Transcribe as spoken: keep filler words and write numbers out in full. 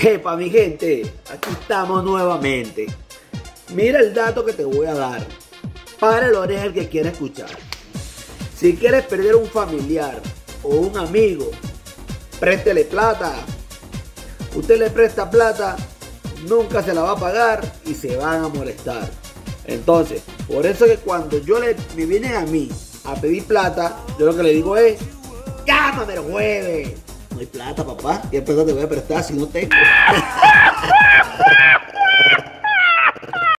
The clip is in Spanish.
Jepa, mi gente, aquí estamos nuevamente. Mira el dato que te voy a dar. Para el oreja el que quiera escuchar. Si quieres perder un familiar o un amigo, préstele plata. Usted le presta plata, nunca se la va a pagar y se van a molestar. Entonces, por eso que cuando yo le, me vienen a mí a pedir plata, yo lo que le digo es: llámame el jueves. No hay plata, papá. Y empezó te voy a prestar si no tengo.